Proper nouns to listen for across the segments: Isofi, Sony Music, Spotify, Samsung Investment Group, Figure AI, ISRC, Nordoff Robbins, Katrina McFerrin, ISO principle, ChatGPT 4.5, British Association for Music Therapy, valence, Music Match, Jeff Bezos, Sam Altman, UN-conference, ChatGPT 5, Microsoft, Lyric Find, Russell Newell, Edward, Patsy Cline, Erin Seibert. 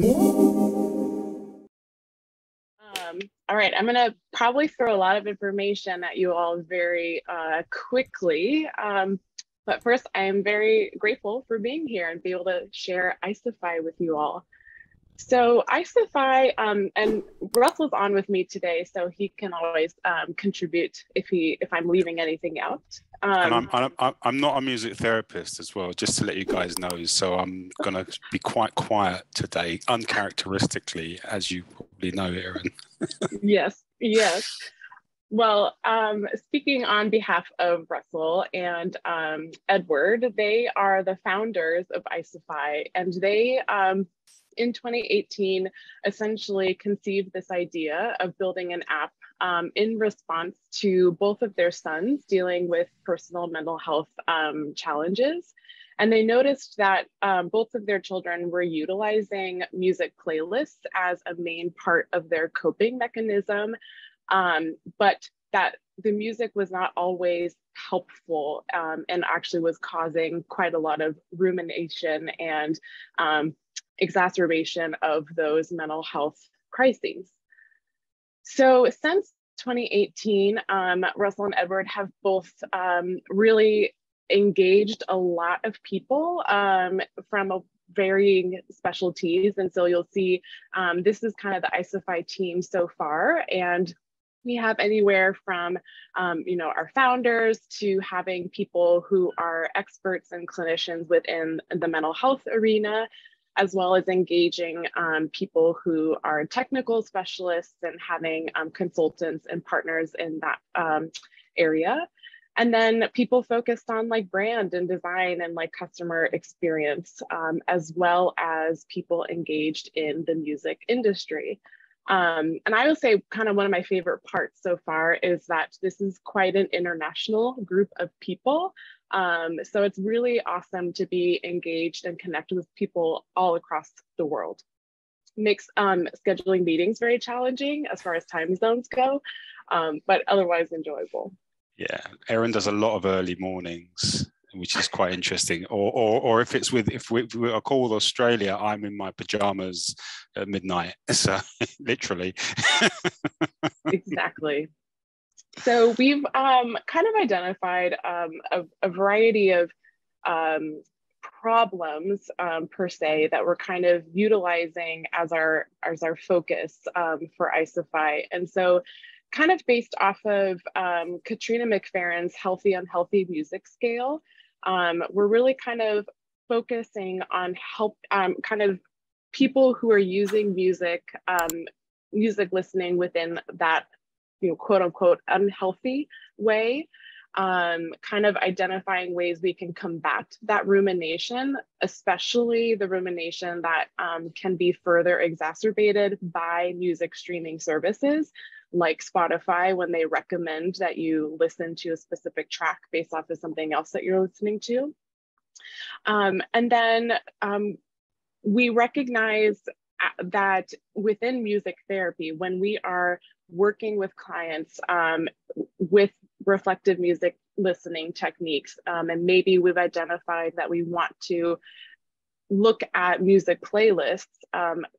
All right, I'm gonna probably throw a lot of information at you all very quickly, but first I am very grateful for being here and be able to share Isofi with you all. So Isofi, and Russell's on with me today, so he can always contribute if I'm leaving anything out. And I'm not a music therapist as well, just to let you guys know. So I'm gonna be quite quiet today, uncharacteristically, as you probably know, Erin. Yes, yes. Well, speaking on behalf of Russell and Edward, they are the founders of Isofi, and they, in 2018, essentially conceived this idea of building an app in response to both of their sons dealing with personal mental health challenges. And they noticed that both of their children were utilizing music playlists as a main part of their coping mechanism, but that the music was not always helpful and actually was causing quite a lot of rumination and exacerbation of those mental health crises. So since 2018, Russell and Edward have both really engaged a lot of people from varying specialties. And so you'll see this is kind of the Isofi team so far. And we have anywhere from, you know, our founders to having people who are experts and clinicians within the mental health arena, as well as engaging people who are technical specialists and having consultants and partners in that area. And then people focused on like brand and design and like customer experience, as well as people engaged in the music industry. And I will say kind of one of my favorite parts so far is that this is quite an international group of people. So it's really awesome to be engaged and connected with people all across the world. Makes scheduling meetings very challenging as far as time zones go, but otherwise enjoyable. Yeah, Erin does a lot of early mornings, which is quite interesting. Or if it's with, if we are called Australia, I'm in my pajamas at midnight. So literally. Exactly. So we've kind of identified a variety of problems per se that we're kind of utilizing as our focus for Isofi. And so kind of based off of Katrina McFerrin's Healthy Unhealthy Music Scale, we're really kind of focusing on kind of people who are using music, music listening within that, you know, quote unquote, unhealthy way, kind of identifying ways we can combat that rumination, especially the rumination that can be further exacerbated by music streaming services like Spotify, when they recommend that you listen to a specific track based off of something else that you're listening to. And then we recognize that within music therapy, when we are working with clients with reflective music listening techniques, and maybe we've identified that we want to look at music playlists,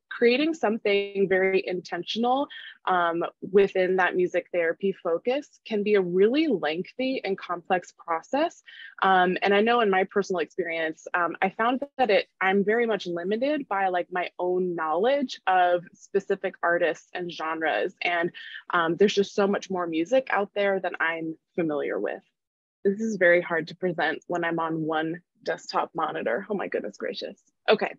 creating something very intentional within that music therapy focus can be a really lengthy and complex process. And I know in my personal experience, I found that I'm very much limited by like my own knowledge of specific artists and genres. And there's just so much more music out there than I'm familiar with. This is very hard to present when I'm on one desktop monitor. Oh my goodness gracious. Okay,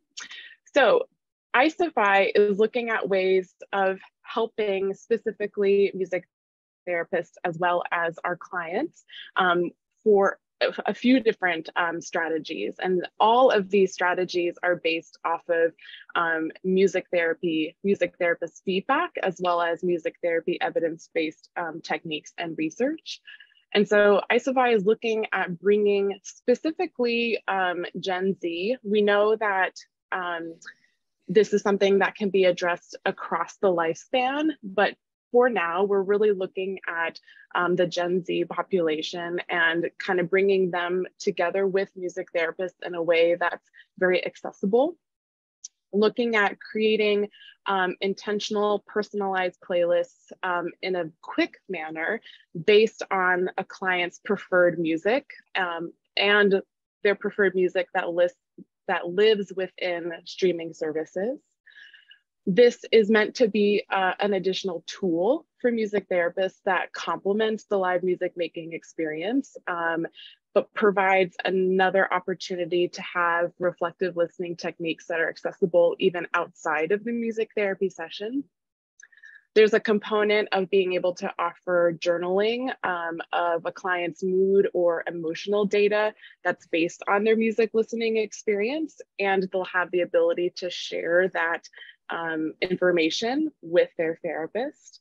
so Isofi is looking at ways of helping specifically music therapists as well as our clients for a few different strategies. And all of these strategies are based off of music therapy, music therapist feedback, as well as music therapy evidence-based techniques and research. And so Isofi is looking at bringing specifically Gen Z. We know that this is something that can be addressed across the lifespan, but for now, we're really looking at the Gen Z population and kind of bringing them together with music therapists in a way that's very accessible. looking at creating intentional personalized playlists in a quick manner based on a client's preferred music and their preferred music that lives within streaming services. This is meant to be an additional tool for music therapists that complements the live music making experience, but provides another opportunity to have reflective listening techniques that are accessible even outside of the music therapy session. There's a component of being able to offer journaling of a client's mood or emotional data that's based on their music listening experience, and they'll have the ability to share that information with their therapist.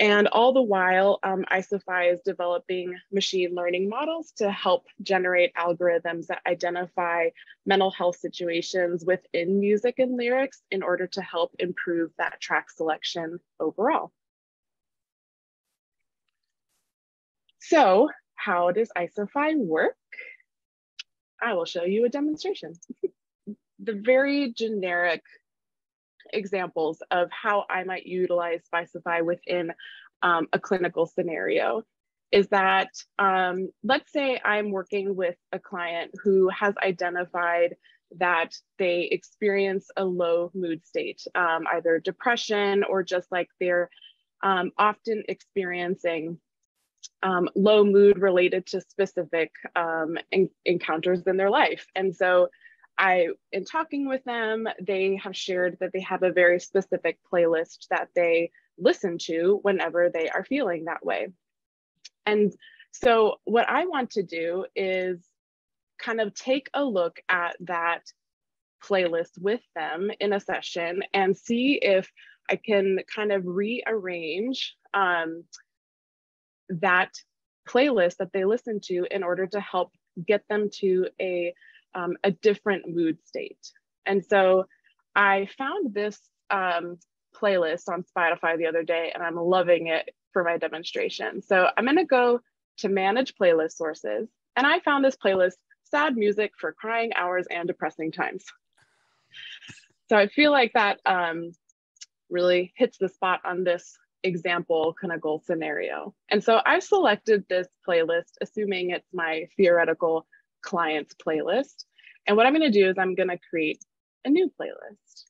And all the while, Isofi is developing machine learning models to help generate algorithms that identify mental health situations within music and lyrics in order to help improve that track selection overall. So how does Isofi work? I will show you a demonstration. The very generic examples of how I might utilize Isofi within a clinical scenario is that, let's say I'm working with a client who has identified that they experience a low mood state, either depression or just like they're often experiencing low mood related to specific encounters in their life. And so in talking with them, they have shared that they have a very specific playlist that they listen to whenever they are feeling that way. And so what I want to do is kind of take a look at that playlist with them in a session and see if I can kind of rearrange that playlist that they listen to in order to help get them to a different mood state. And so I found this playlist on Spotify the other day, and I'm loving it for my demonstration. So I'm gonna go to manage playlist sources, and I found this playlist, sad music for crying hours and depressing times. So I feel like that really hits the spot on this example clinical scenario. And so I selected this playlist, assuming it's my theoretical client's playlist. And what I'm going to do is I'm going to create a new playlist.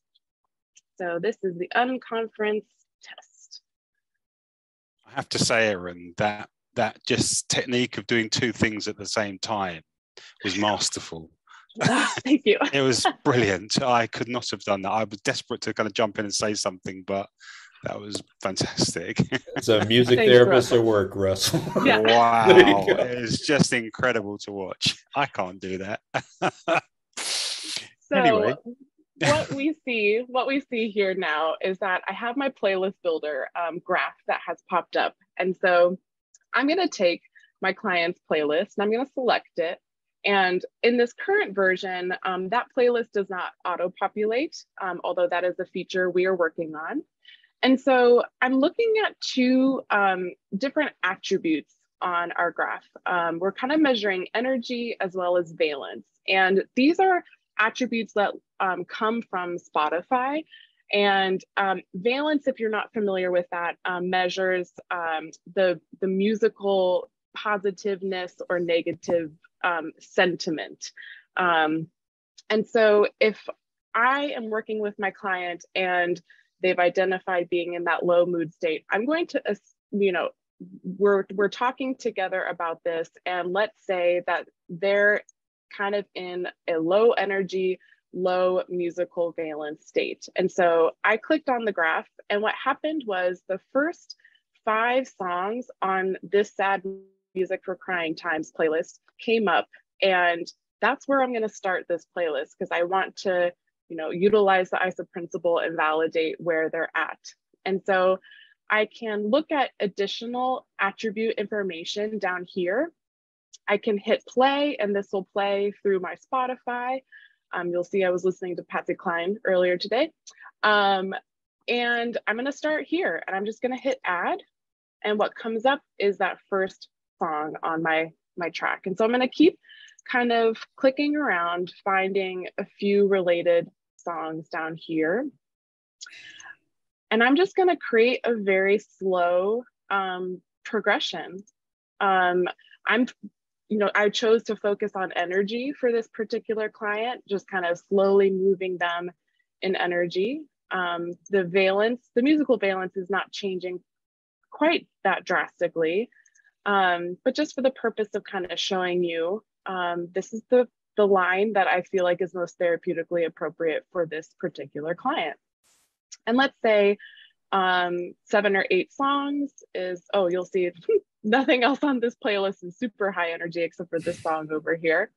So this is the unconference test. I have to say, Erin, that just technique of doing two things at the same time was masterful. Oh, thank you. It was brilliant. I could not have done that. I was desperate to kind of jump in and say something, but that was fantastic. It's a music therapist at work, Russell. Yeah. Wow. It's just incredible to watch. I can't do that. So anyway. What we see here now is that I have my playlist builder graph that has popped up. And so I'm going to take my client's playlist and I'm going to select it. And in this current version, that playlist does not auto-populate, although that is a feature we are working on. And so I'm looking at two different attributes on our graph. We're kind of measuring energy as well as valence. And these are attributes that come from Spotify. And valence, if you're not familiar with that, measures the musical positiveness or negative sentiment. And so if I am working with my client and they've identified being in that low mood state, I'm going to, we're talking together about this, and let's say that they're kind of in a low energy, low musical valence state. And so I clicked on the graph, and what happened was the first 5 songs on this sad music for crying times playlist came up, and that's where I'm gonna start this playlist because I want to utilize the ISO principle and validate where they're at. And so I can look at additional attribute information down here. I can hit play, and this will play through my Spotify. You'll see I was listening to Patsy Cline earlier today. And I'm going to start here, and I'm just going to hit add. And what comes up is that first song on my track. And so I'm going to keep kind of clicking around, finding a few related songs down here. And I'm just gonna create a very slow progression. I chose to focus on energy for this particular client, just kind of slowly moving them in energy. The valence, the musical valence is not changing quite that drastically, but just for the purpose of kind of showing you, this is the line that I feel like is most therapeutically appropriate for this particular client. And let's say 7 or 8 songs is, oh, you'll see nothing else on this playlist is super high energy except for this song over here.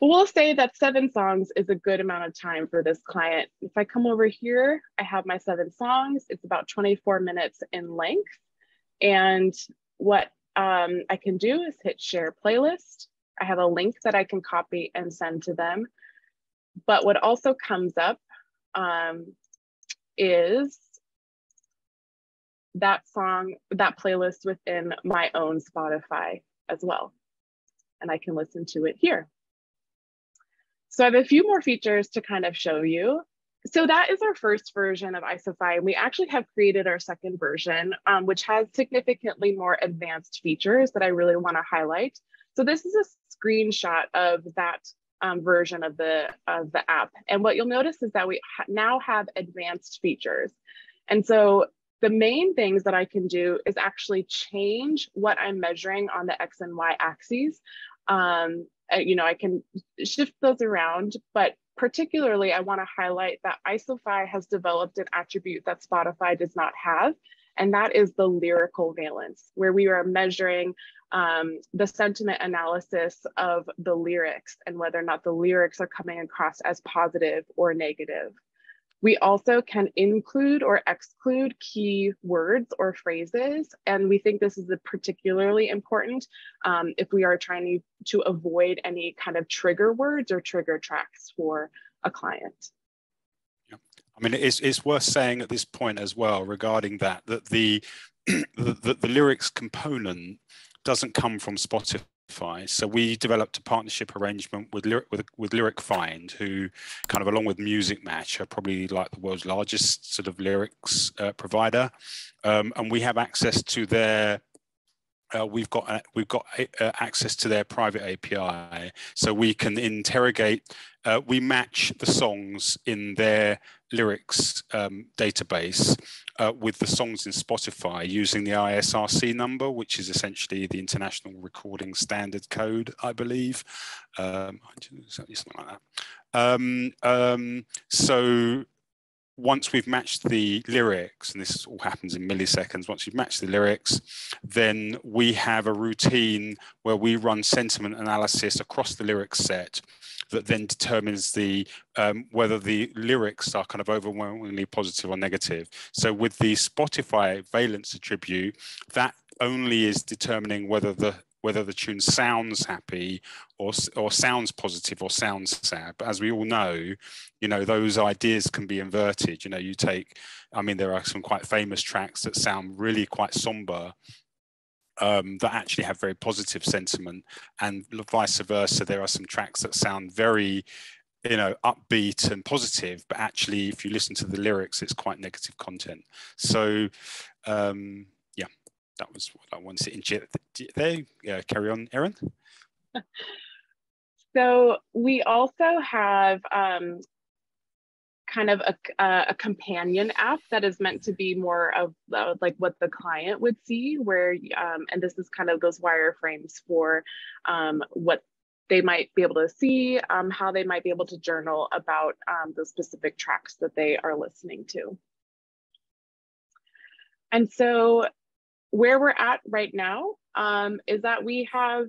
But we'll say that 7 songs is a good amount of time for this client. If I come over here, I have my 7 songs. It's about 24 minutes in length. And what I can do is hit share playlist. I have a link that I can copy and send to them. But what also comes up is that song, that playlist within my own Spotify as well. And I can listen to it here. So I have a few more features to kind of show you. So that is our first version of Isofi. And we actually have created our second version, which has significantly more advanced features that I really want to highlight. So this is a screenshot of that version of the app. And what you'll notice is that we now have advanced features. And so the main things that I can do is actually change what I'm measuring on the X and Y axes. I can shift those around, but particularly I want to highlight that Isofi has developed an attribute that Spotify does not have, and that is the lyrical valence, where we are measuring the sentiment analysis of the lyrics and whether or not the lyrics are coming across as positive or negative. We also can include or exclude key words or phrases. And we think this is particularly important if we are trying to avoid any kind of trigger words or trigger tracks for a client. Yeah. I mean, it's worth saying at this point as well regarding that the lyrics component doesn't come from Spotify. So we developed a partnership arrangement with Lyric Find, who kind of along with Music Match are probably like the world's largest sort of lyrics provider, and we have access to their we've got access to their private API, so we can interrogate. We match the songs in their lyrics database with the songs in Spotify using the ISRC number, which is essentially the International Recording Standard Code, I believe, something like that. So once we've matched the lyrics, and this all happens in milliseconds, once you've matched the lyrics, then we have a routine where we run sentiment analysis across the lyric set that then determines the whether the lyrics are kind of overwhelmingly positive or negative. So with the Spotify valence attribute, that only is determining whether the tune sounds happy or sounds positive or sounds sad. But as we all know, those ideas can be inverted. You take, I mean, there are some quite famous tracks that sound really quite somber that actually have very positive sentiment, and vice versa. There are some tracks that sound very, upbeat and positive, but actually if you listen to the lyrics, it's quite negative content. So, that was what I wanted to interject. Carry on, Erin. So we also have kind of a companion app that is meant to be more of like what the client would see, where and this is kind of those wireframes for what they might be able to see, how they might be able to journal about the specific tracks that they are listening to. And so where we're at right now is that we have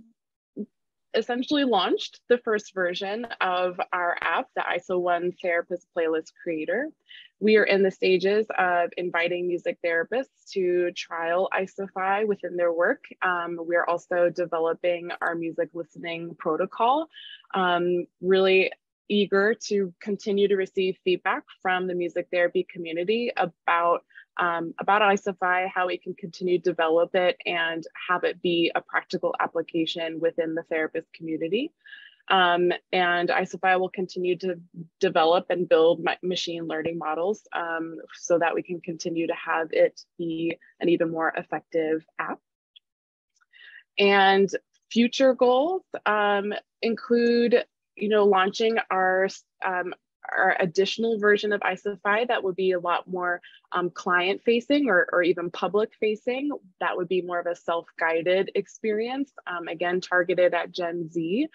essentially launched the first version of our app, the ISO1 Therapist Playlist Creator. We are in the stages of inviting music therapists to trial Isofi within their work. We're also developing our music listening protocol, really eager to continue to receive feedback from the music therapy community about Isofi, how we can continue to develop it and have it be a practical application within the therapist community. And Isofi will continue to develop and build machine learning models so that we can continue to have it be an even more effective app. And future goals include, launching our additional version of Isofi that would be a lot more client facing or even public facing. That would be more of a self-guided experience, again, targeted at Gen Z.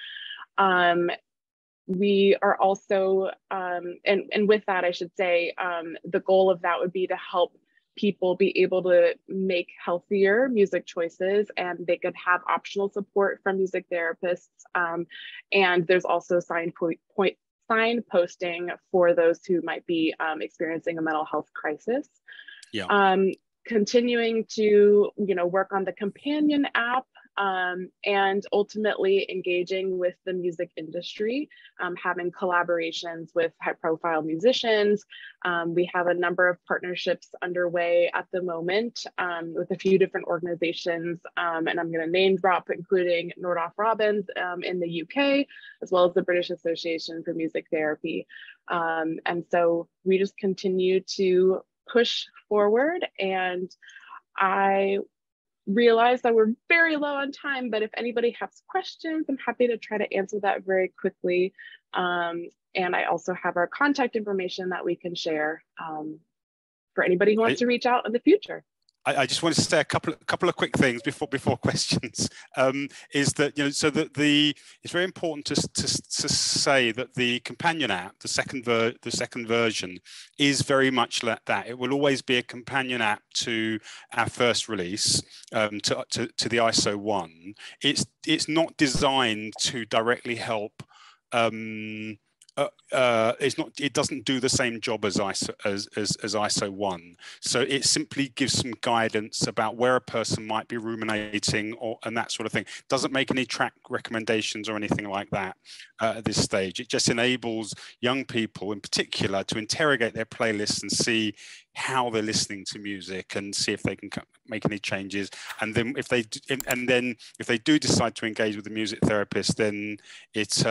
We are also, and with that, I should say, the goal of that would be to help people be able to make healthier music choices, and they could have optional support from music therapists. And there's also signposting for those who might be experiencing a mental health crisis. Yeah. Continuing to, work on the companion app, and ultimately engaging with the music industry, having collaborations with high-profile musicians. We have a number of partnerships underway at the moment with a few different organizations, and I'm going to name drop, including Nordoff Robbins in the UK, as well as the British Association for Music Therapy. And so we just continue to push forward, and I realize that we're very low on time, but if anybody has questions, I'm happy to try to answer that very quickly. And I also have our contact information that we can share for anybody who wants to reach out in the future. I just wanted to say a couple of quick things before questions. Is that it's very important to say that the companion app, the second version, is very much like that. It will always be a companion app to our first release, to the ISO 1. It's not designed to directly help. It doesn't do the same job as ISO 1. So it simply gives some guidance about where a person might be ruminating and that sort of thing. Doesn't make any track recommendations or anything like that at this stage. It just enables young people in particular to interrogate their playlists and see how they're listening to music and see if they can make any changes. And then if they do decide to engage with the music therapist, then it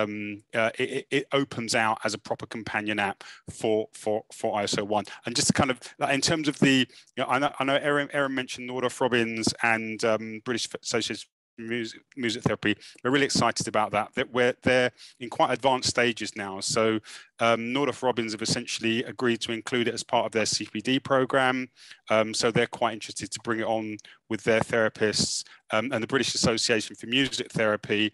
opens out as a proper companion app for ISO 1. And just kind of in terms of the, I know Erin mentioned Nordoff Robbins and British Association Music Therapy. We're really excited about that. They're in quite advanced stages now. So Nordoff Robbins have essentially agreed to include it as part of their CPD program. So they're quite interested to bring it on with their therapists, and the British Association for Music Therapy.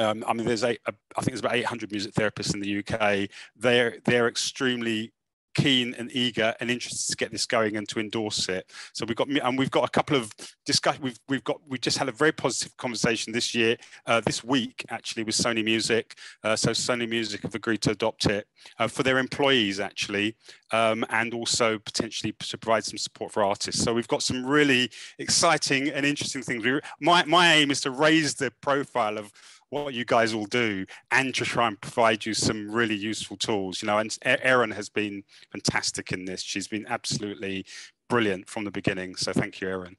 I mean, I think there's about 800 music therapists in the UK. They're extremely keen and eager and interested to get this going and to endorse it. So we've got a couple of discussions. We've just had a very positive conversation this week actually with Sony Music. So Sony Music have agreed to adopt it for their employees actually, and also potentially to provide some support for artists. So we've got some really exciting and interesting things. My aim is to raise the profile of what you guys all do and to try and provide you some really useful tools, and Erin has been fantastic in this. She's been absolutely brilliant from the beginning. So thank you, Erin.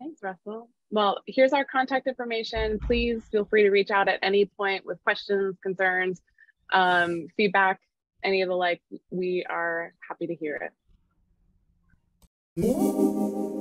Thanks, Russell. Well, here's our contact information. Please feel free to reach out at any point with questions, concerns, feedback, any of the like. We are happy to hear it.